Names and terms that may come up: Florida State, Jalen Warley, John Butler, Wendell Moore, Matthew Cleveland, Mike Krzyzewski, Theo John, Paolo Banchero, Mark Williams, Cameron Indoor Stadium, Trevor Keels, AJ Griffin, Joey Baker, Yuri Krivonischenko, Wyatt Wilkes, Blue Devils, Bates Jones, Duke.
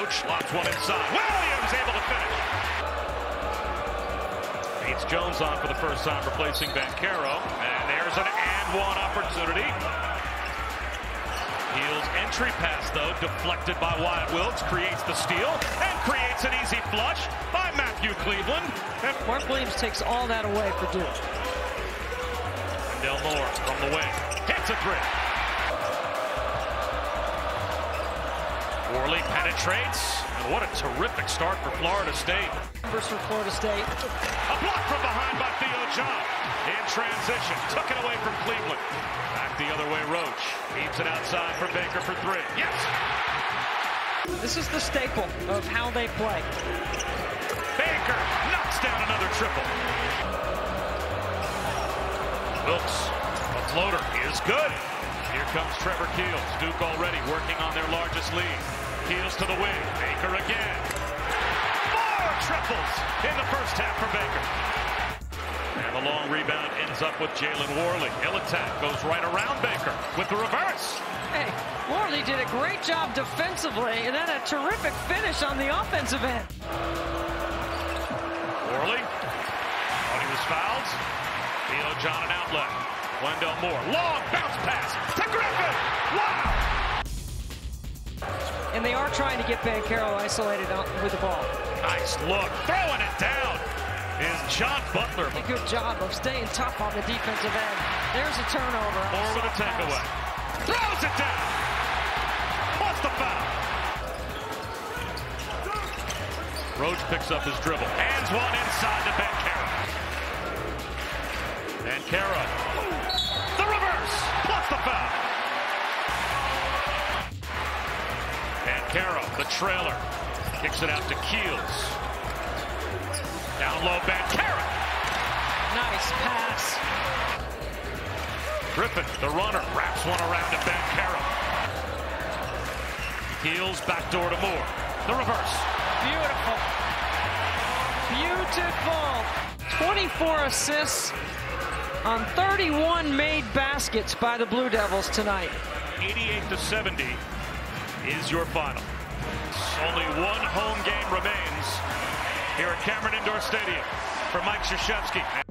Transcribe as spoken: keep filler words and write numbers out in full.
Roach lobs one inside. Williams able to finish. Bates Jones on for the first time, replacing Banchero. And there's an and one opportunity. Heels entry pass, though, deflected by Wyatt Wilkes, creates the steal, and creates an easy flush by Matthew Cleveland. And Mark Williams takes all that away for Duke. Wendell Moore from the wing, hits a three. Warley penetrates, and what a terrific start for Florida State. Numbers for Florida State. A block from behind by Theo John. In transition, took it away from Cleveland. Back the other way, Roach. Keeps it outside for Baker for three. Yes! This is the staple of how they play. Baker knocks down another triple. Wilkes, a floater is good. Here comes Trevor Keels. Duke already working on their largest lead. Keels to the wing. Baker again. Four triples in the first half for Baker. And the long rebound ends up with Jalen Warley. Hill attack goes right around Baker with the reverse. Hey, Warley did a great job defensively, and then a terrific finish on the offensive end. Warley thought he was fouled. Theo John an outlet. Wendell Moore, long bounce pass to Griffin. Wow! And they are trying to get Banchero isolated with the ball. Nice look, throwing it down is John Butler. A good job of staying tough on the defensive end. There's a turnover. Moore with a takeaway. Throws it down. What's the foul? Roach picks up his dribble. Hands one inside to Banchero. Banchero. Banchero, the trailer, kicks it out to Keels. Down low, Banchero. Nice pass. Griffin, the runner, wraps one around to Banchero. Keels, backdoor to Moore. The reverse. Beautiful. Beautiful. twenty-four assists on thirty-one made baskets by the Blue Devils tonight. eighty-eight to seventy. Is your final. Only one home game remains here at Cameron Indoor Stadium. For Mike Krzyzewski.